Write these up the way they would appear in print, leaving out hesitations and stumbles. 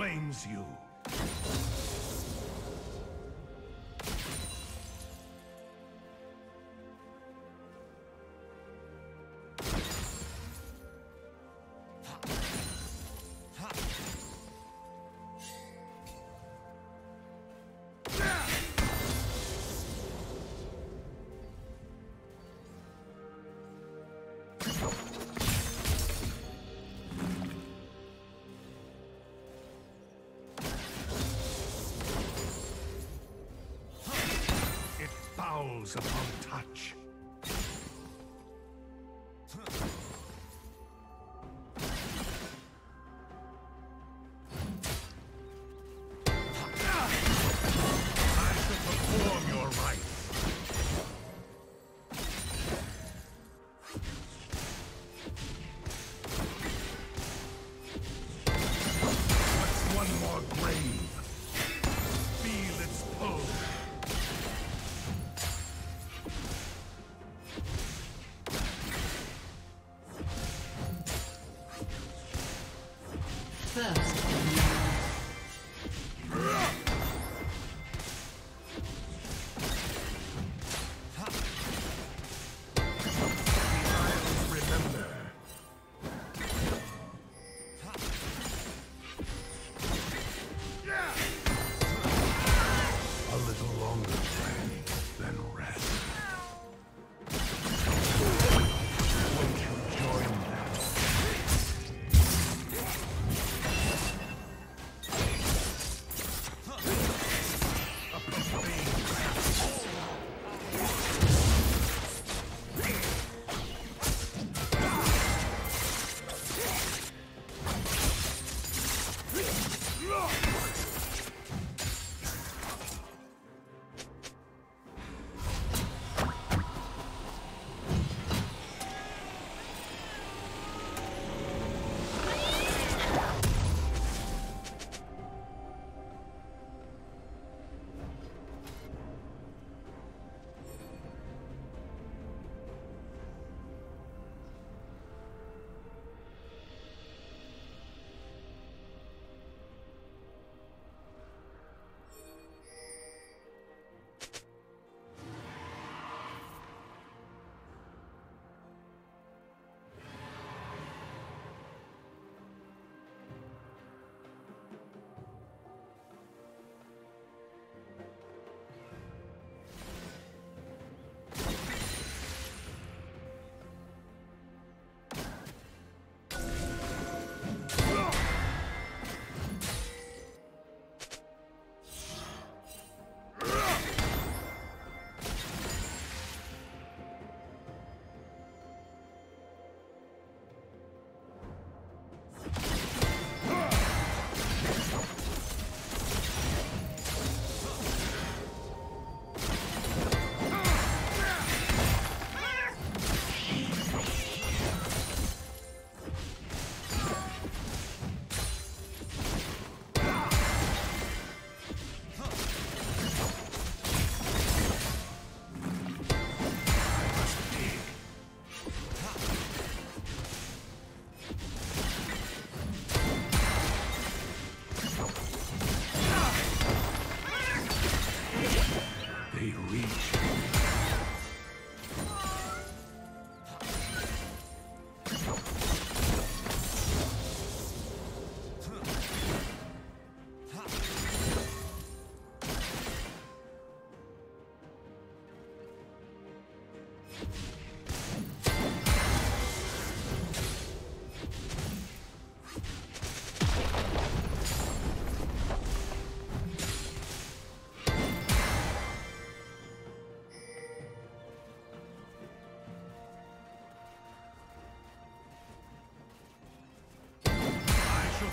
claims you. Upon touch.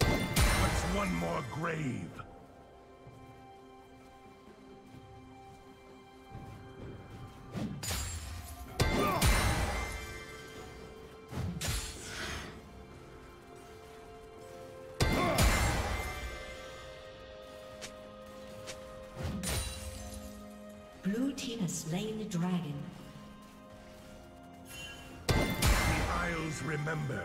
What's one more grave? has slain the dragon. The Isles remember.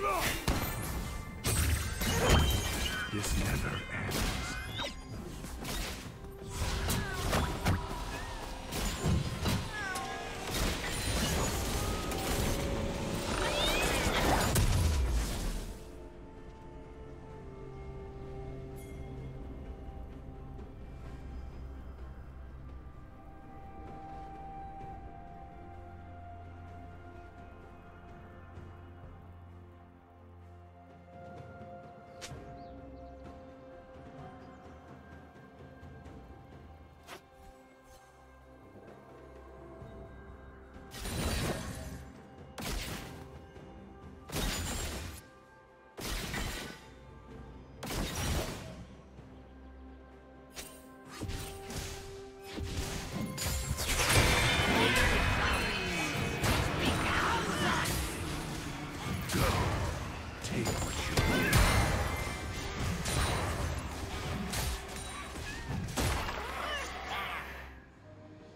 No! This never ends.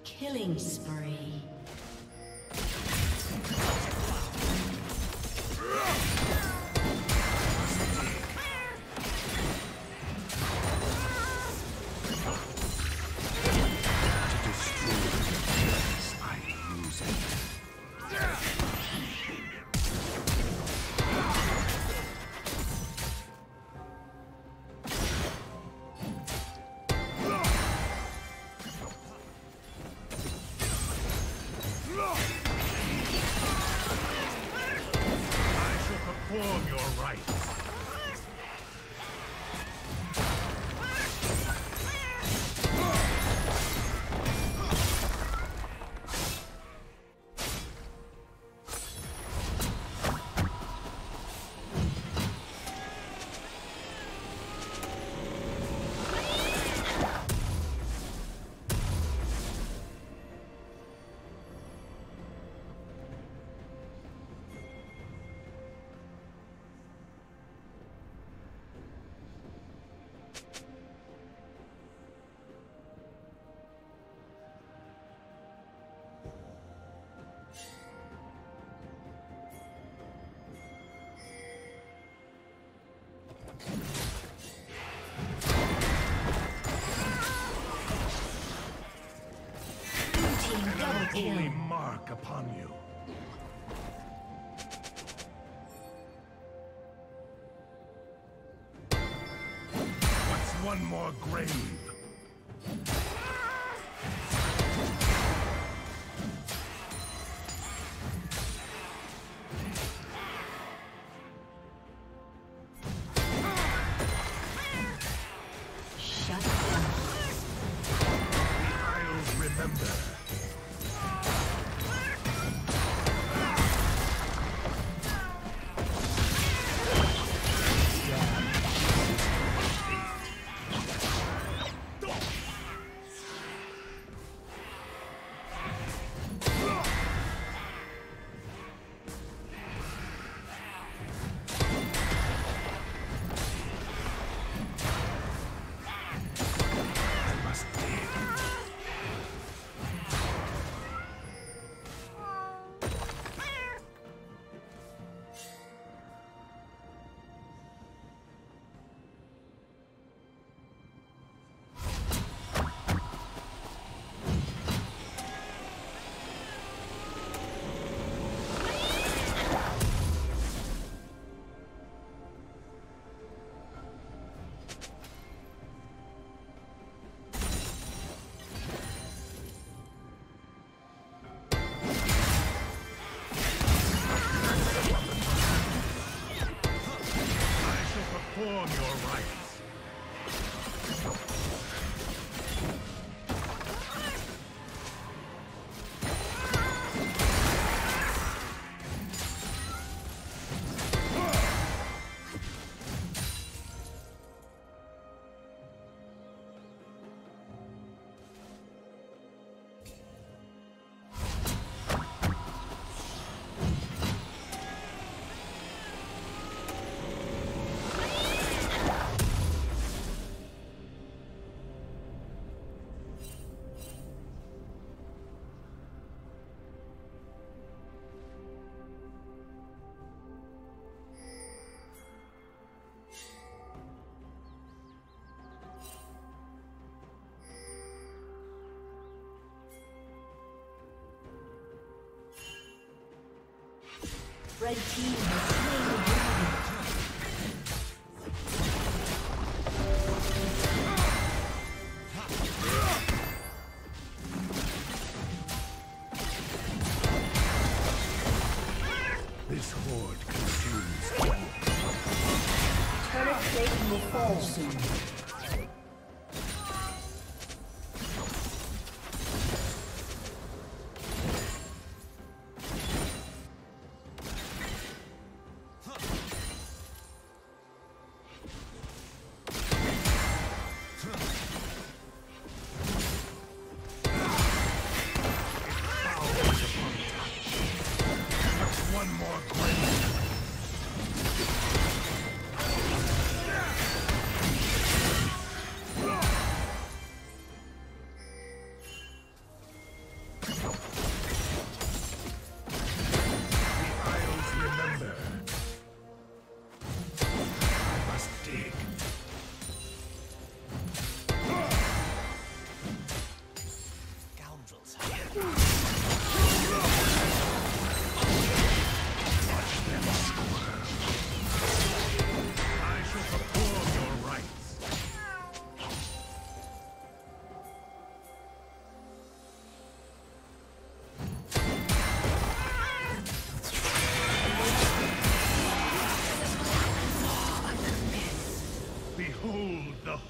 Killing spree. Holy mark upon you. What's one more grave? Red team has slain the dragon. This horde consumes all. Turret plate will fall soon.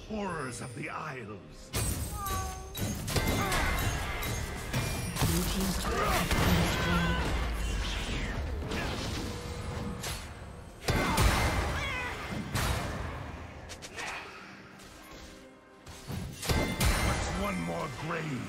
Horrors of the Isles. What's one more grave?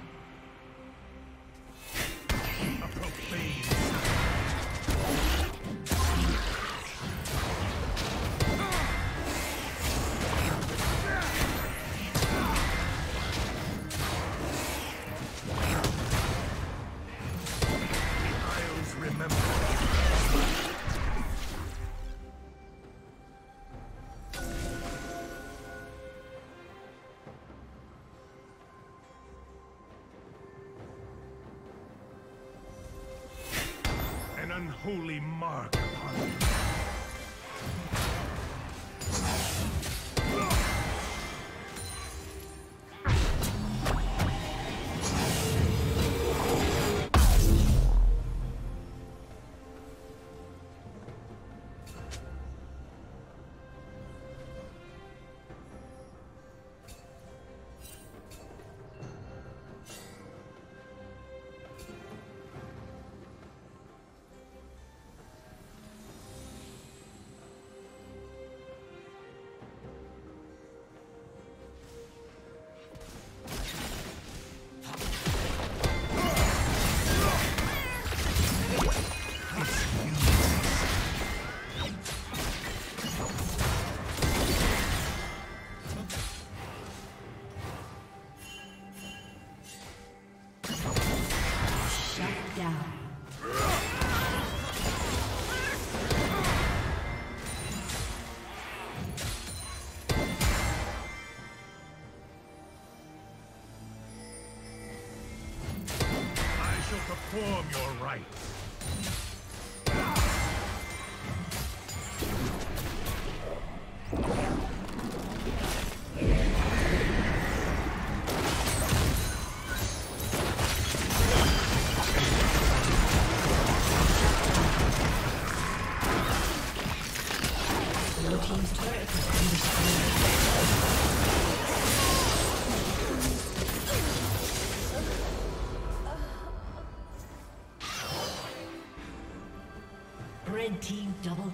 A profane. Holy mark upon me. Perform your rights. Double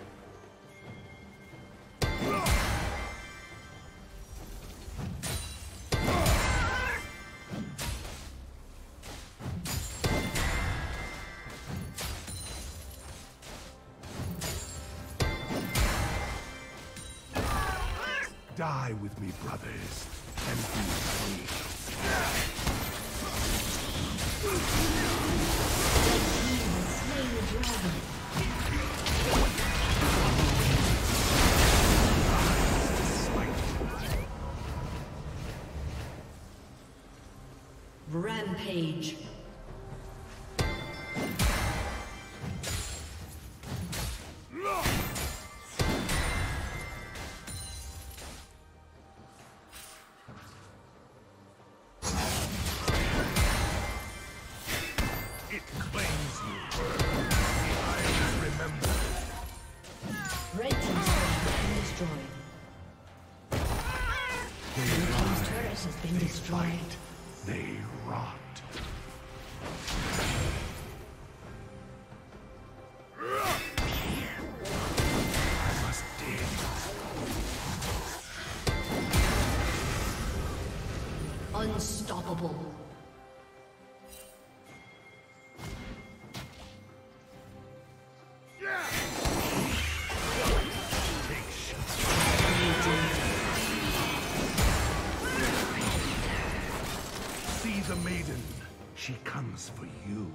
Die with me, brothers, and be free. The dragon. Rampage. It claims you. I remember. Red team's turret has been destroyed. They rot. I must dig. Unstoppable. The maiden, she comes for you.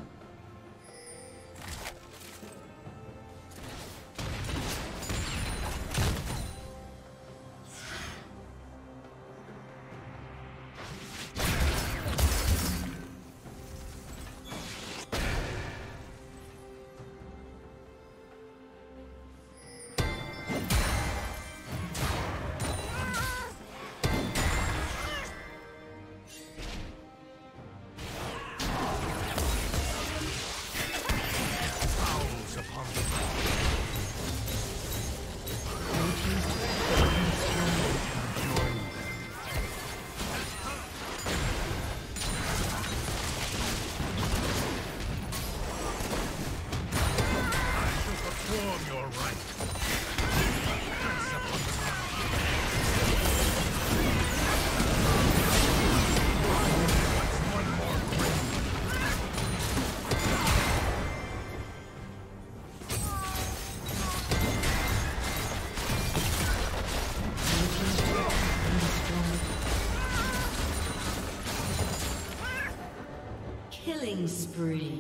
Killing spree.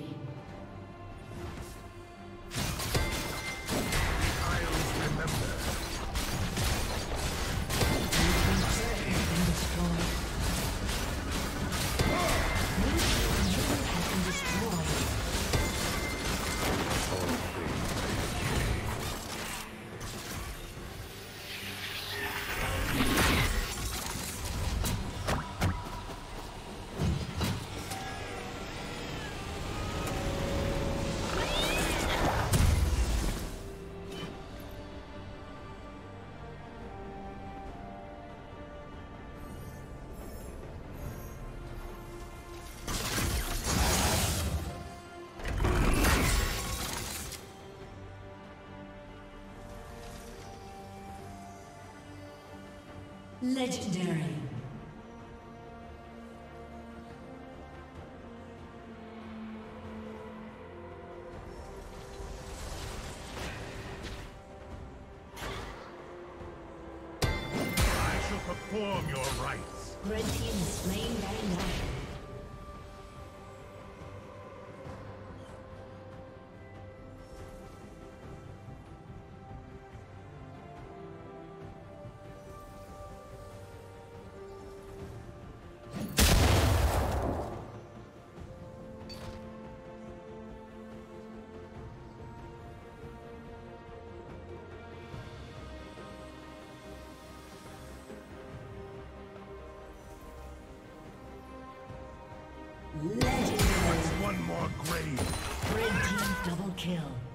Legendary. I shall perform your rites. Red team is slain by light. Legendary. One more grave. Red team double kill.